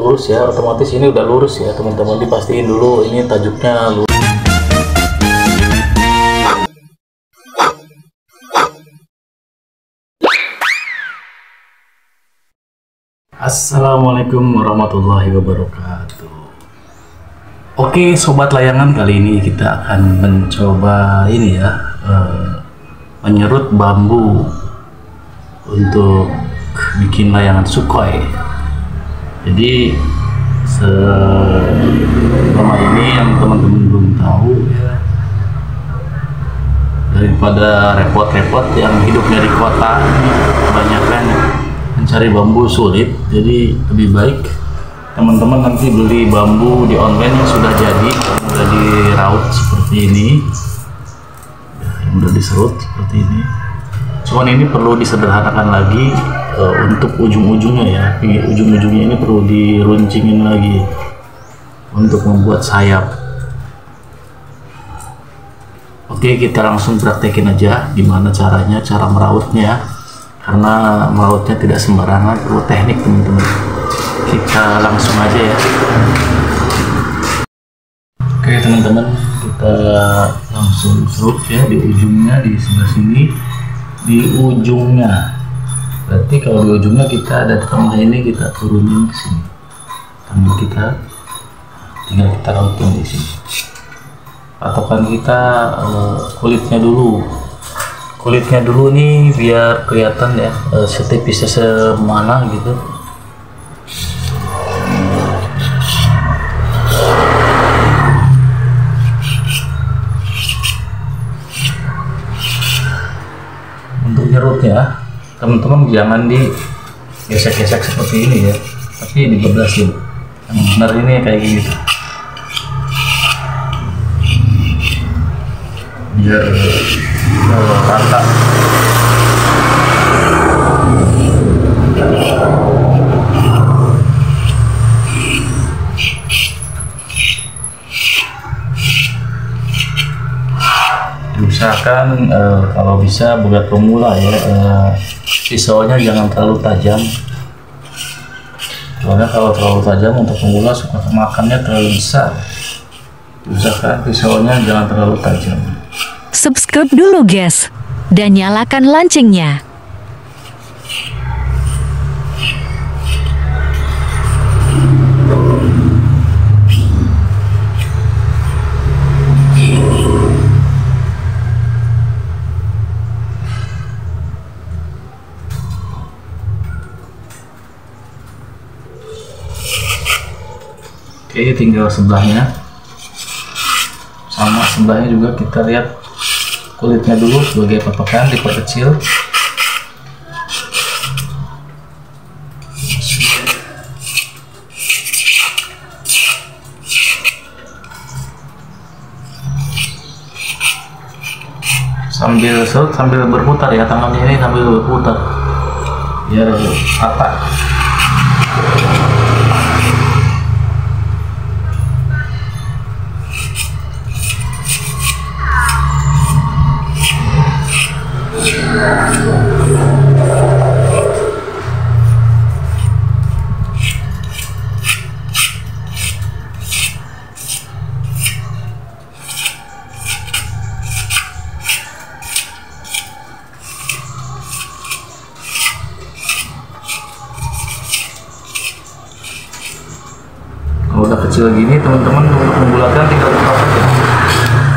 Lurus ya, otomatis ini udah lurus ya teman-teman, dipastiin dulu ini tajuknya lurus. Assalamualaikum warahmatullahi wabarakatuh. Oke sobat layangan, kali ini kita akan mencoba ini ya, menyerut bambu untuk bikin layangan Sukhoi. Jadi selama ini yang teman-teman belum tahu ya, daripada repot-repot yang hidupnya di kota ini kebanyakan mencari bambu sulit, jadi lebih baik teman-teman nanti beli bambu di online yang sudah jadi, yang sudah diraut seperti ini, yang sudah diserut seperti ini. Cuman ini perlu disederhanakan lagi untuk ujung-ujungnya ya, ujung-ujungnya ini perlu diruncingin lagi untuk membuat sayap. Oke, kita langsung praktekin aja gimana caranya, cara merautnya, karena merautnya tidak sembarangan, perlu teknik teman-teman. Kita langsung aja ya. Oke teman-teman, kita langsung serut ya di ujungnya, di sebelah sini. Di ujungnya berarti kalau di ujungnya kita ada tengah ini, kita turunin ke sini, tangan kita tinggal kita rautin di sini. Patokan kita kulitnya dulu nih biar kelihatan ya setipisnya semana gitu. Nyerutnya teman-teman jangan digesek-gesek seperti ini ya, tapi dibebasin yang benar ini kayak gitu biar rata. Usahakan kalau bisa buat pemula ya, pisaunya jangan terlalu tajam, soalnya kalau terlalu tajam untuk pemula suka kemakannya terlalu besar. Usahakan pisaunya jangan terlalu tajam. Subscribe dulu guys dan nyalakan loncengnya. Oke, tinggal sebelahnya, sama sebelahnya juga kita lihat kulitnya dulu sebagai patokan, diperkecil. Sambil serut, sambil berputar ya, tangannya ini sambil berputar biar rata. Kecil gini teman-teman, untuk membulatkan tinggal buka saja.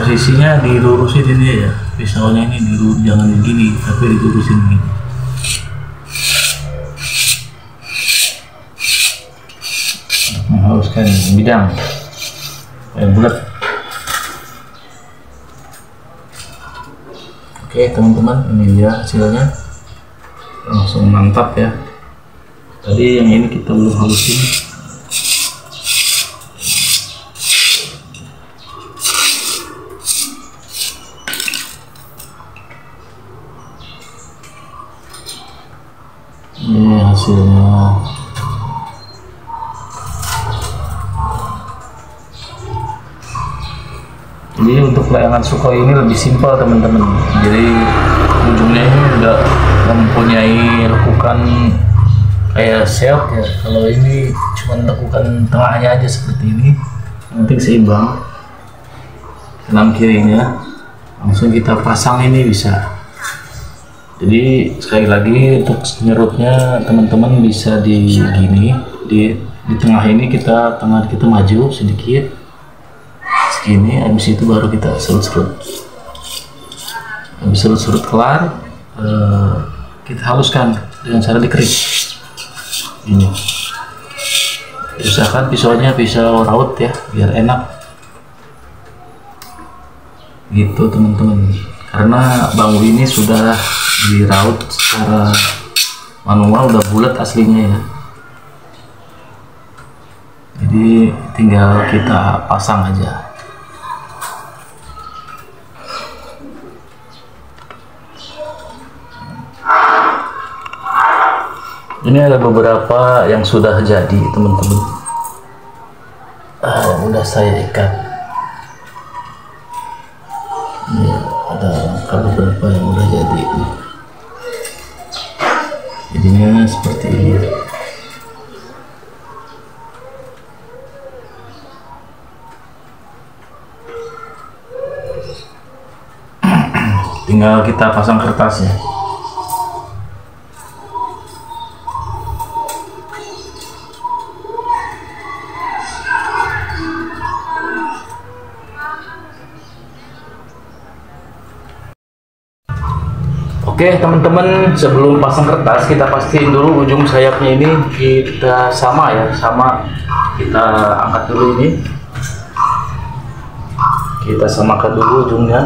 Posisinya dilurusin ini ya, pisaunya ini dilurus, jangan begini tapi dilurusin gini. Menghaluskan bidang yang bulat. Oke teman-teman, ini dia hasilnya langsung mantap ya. Tadi yang ini kita belum halusin. Ini hasilnya. Jadi untuk layangan Sukhoi ini lebih simpel teman-teman. Jadi ujungnya ini udah mempunyai lekukan kayak self ya. Kalau ini cuma lekukan tengahnya aja seperti ini. Nanti seimbang kanan kirinya. Langsung kita pasang ini bisa. Jadi sekali lagi untuk nyerutnya teman-teman bisa di gini, di tengah ini tangan kita maju sedikit. Segini, habis itu baru kita serut-serut. Habis serut-serut kelar, kita haluskan dengan cara dikerik. Ini. Usahakan pisaunya pisau raut ya, biar enak. Gitu teman-teman. Karena bambu ini sudah diraut secara manual, udah bulat aslinya ya. Jadi tinggal kita pasang aja. Ini ada beberapa yang sudah jadi teman-teman, udah saya ikat. Ini ada beberapa yang udah jadi. Jadinya seperti ini. Tinggal kita pasang kertasnya. Oke teman-teman, sebelum pasang kertas kita pastiin dulu ujung sayapnya ini kita sama ya, kita angkat dulu ini, kita samakan dulu ujungnya.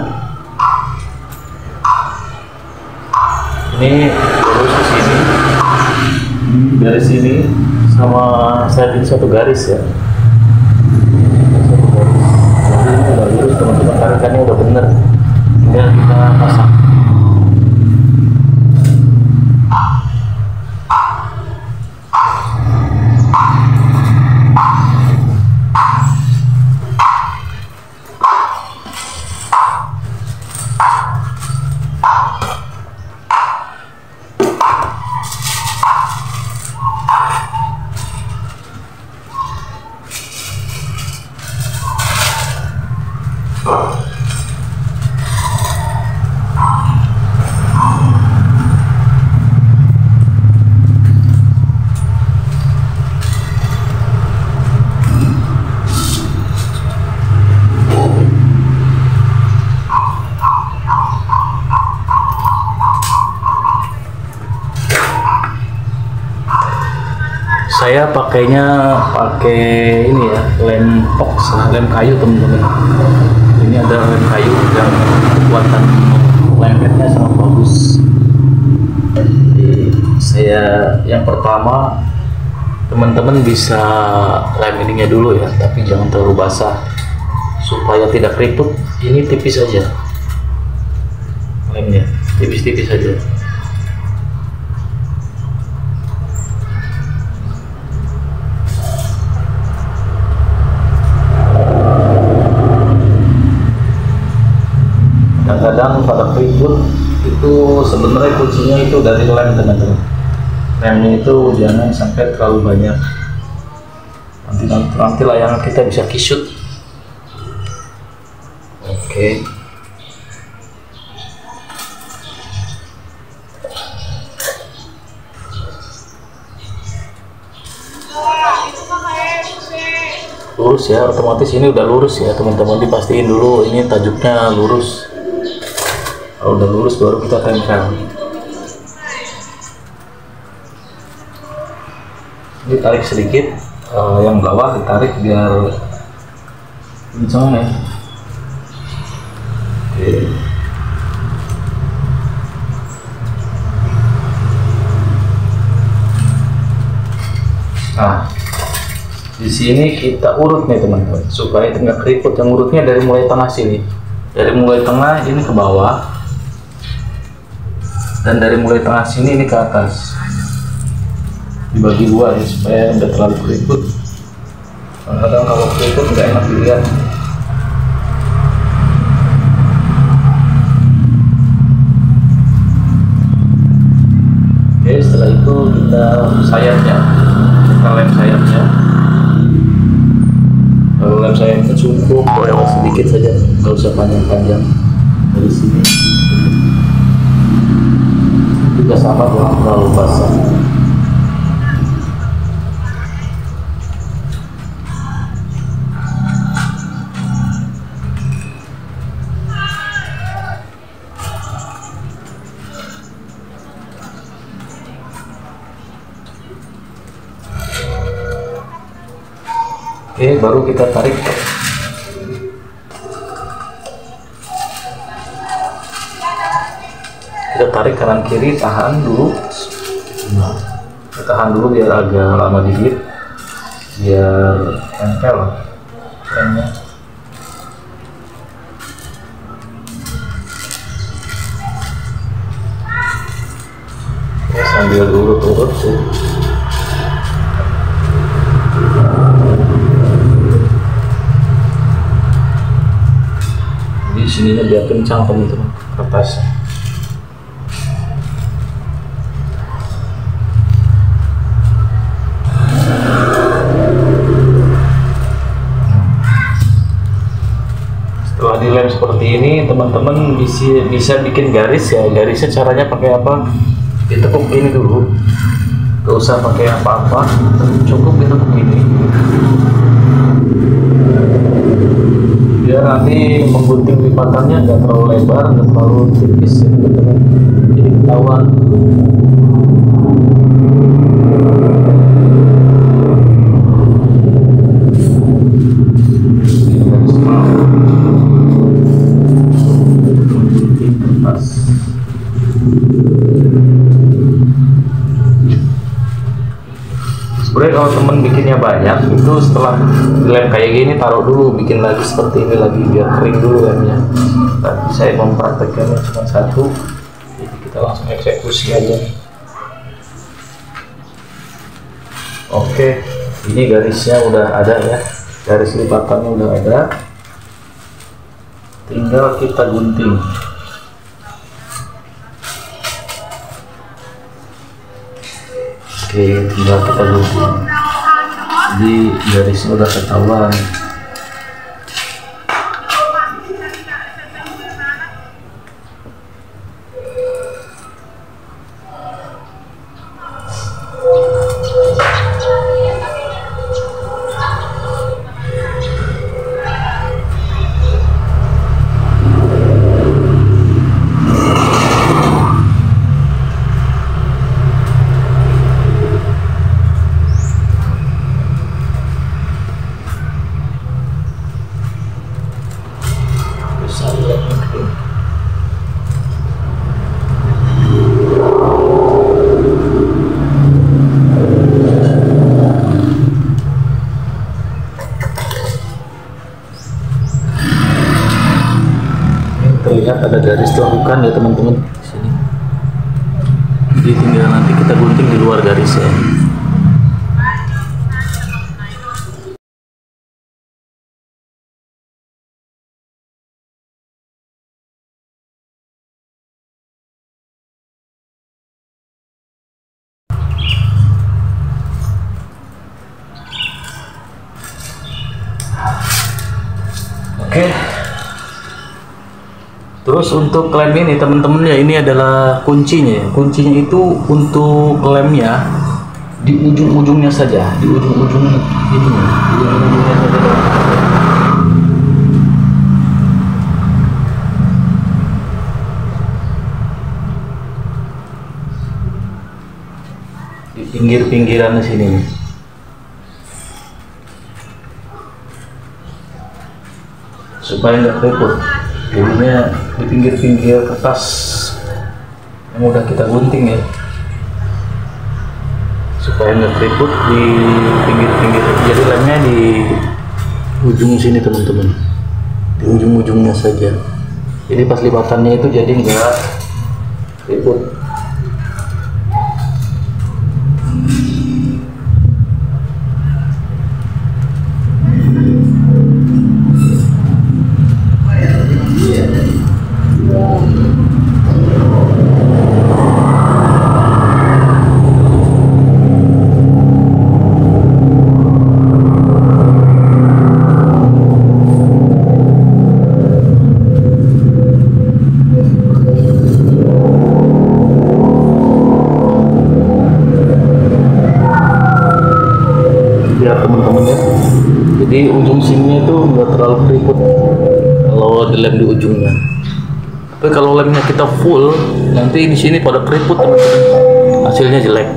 Ini terus ke sini, garis ini sama sayap ini satu garis ya. Jadi ini udah lurus teman-teman, tarikannya udah bener. Biar kita pasang. Saya pakai ini ya, lem box, lem kayu teman-teman. Ini ada lem kayu yang kekuatan lengketnya sangat bagus. Jadi saya yang pertama teman-teman bisa lem ininya dulu ya, tapi jangan terlalu basah supaya tidak keriput. Ini tipis aja lemnya, tipis-tipis aja. Kadang pada keriput itu sebenarnya kuncinya itu dari lem teman-teman. Lemnya itu jangan sampai terlalu banyak, nanti layangan kita bisa kisut. Oke. Lurus ya, otomatis ini udah lurus ya teman-teman, dipastiin dulu ini tajuknya lurus. Kalau udah lurus baru kita tempel. Ini tarik sedikit, yang bawah ditarik biar kencang ya. Oke. Nah, di sini kita urut nih teman-teman, supaya tidak keriput. Yang urutnya dari mulai tengah sini, dari mulai tengah ini ke bawah. Dan dari mulai tengah sini ini ke atas, dibagi dua ya, supaya tidak terlalu keriput. Kadang kalau keriput tidak enak dilihat. setelah itu kita lem sayapnya cukup sedikit saja, nggak usah panjang-panjang. Dari sini juga sama, jangan terlalu basah. Oke, baru kita tarik. Kita tarik kanan kiri, tahan dulu. Kita tahan dulu biar agak lama dikit, biar tempel remnya. Sambil urut-urut sih. Sininya biar kencang teman-teman kertasnya. Setelah dilem seperti ini teman-teman bisa bikin garis ya. Garisnya caranya pakai apa? Ditekuk ini dulu, gak usah pakai apa-apa, cukup ditekuk ini. Biar nanti menggunting lipatannya nggak terlalu lebar, nggak terlalu tipis, jadi ketahuan. Sebenarnya kalau temen bikinnya banyak itu setelah lem kayak gini taruh dulu, bikin lagi seperti ini lagi biar kering dulu lemnya. Tapi saya mempraktekannya cuma satu, jadi kita langsung eksekusi aja. Oke, ini garisnya udah ada ya, garis lipatannya udah ada, tinggal kita gunting. Oke, tinggal kita gunting. Jadi garisnya udah ketahuan. Terlihat ada garis tumpukan ya teman-teman di sini. Jadi tinggal nanti kita gunting di luar garisnya. Oke. Terus untuk lem ini teman-teman ya, ini adalah kuncinya. Kuncinya itu untuk lemnya di ujung-ujungnya saja, di ujung-ujung ini, ujung-ujungnya saja. Di pinggir-pinggiran di sini. Supaya nggak repot. Jadinya di pinggir-pinggir kertas yang udah kita gunting ya, supaya nggak keriput di pinggir-pinggir. Jadi lemnya di ujung sini teman-teman, di ujung-ujungnya saja, jadi pas lipatannya itu jadi nggak keriput. ada lem di ujungnya. Tapi kalau lemnya kita full, nanti di sini pada keriput teman-teman, hasilnya jelek.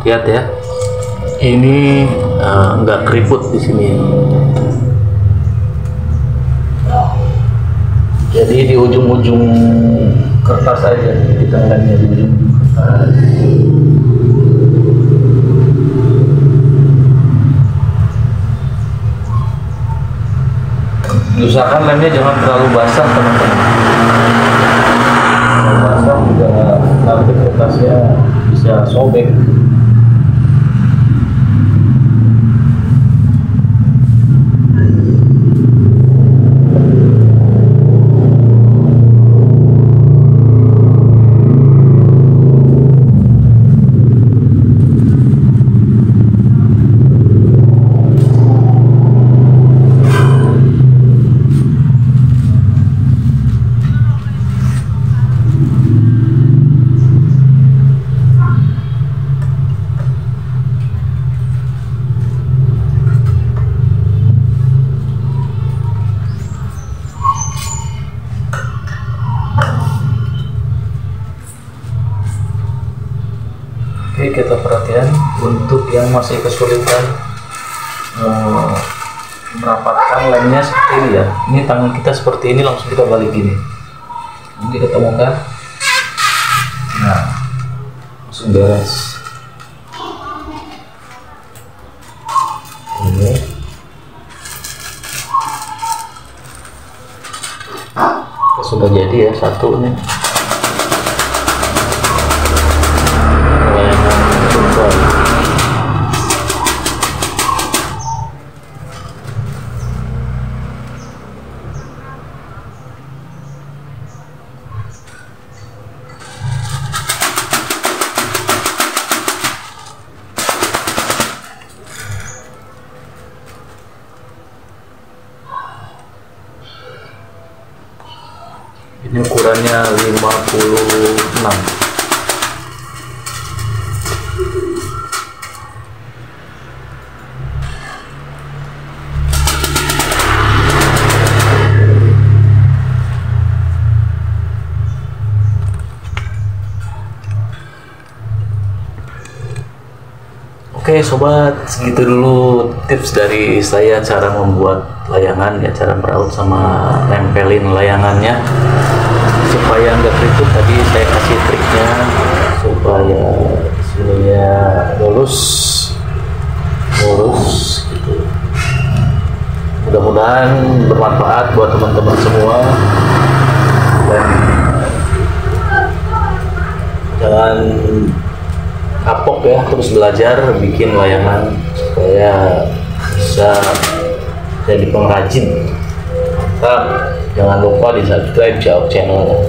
Lihat ya, ini nggak keriput di sini. Jadi di ujung-ujung kertas aja, di tangannya di ujung kertas. Usahakan lemnya jangan terlalu basah teman-teman. Kalau basah juga nanti kertasnya bisa sobek. Kita perhatikan untuk yang masih kesulitan merapatkan lemnya seperti ini ya. Ini tangan kita seperti ini, langsung kita balik gini. Nanti ketemukan. Nah, langsung beres. Ini. Sudah jadi ya satu nih. Ini ukurannya 56. Oke sobat, segitu dulu tips dari saya cara membuat layangan ya, cara meraut sama nempelin layangannya supaya nggak keriput. Tadi saya kasih triknya supaya sininya lurus gitu. Mudah-mudahan bermanfaat buat teman-teman semua, dan jangan kapok ya, terus belajar bikin layangan supaya bisa jadi pengrajin. Jangan lupa di subscribe channel.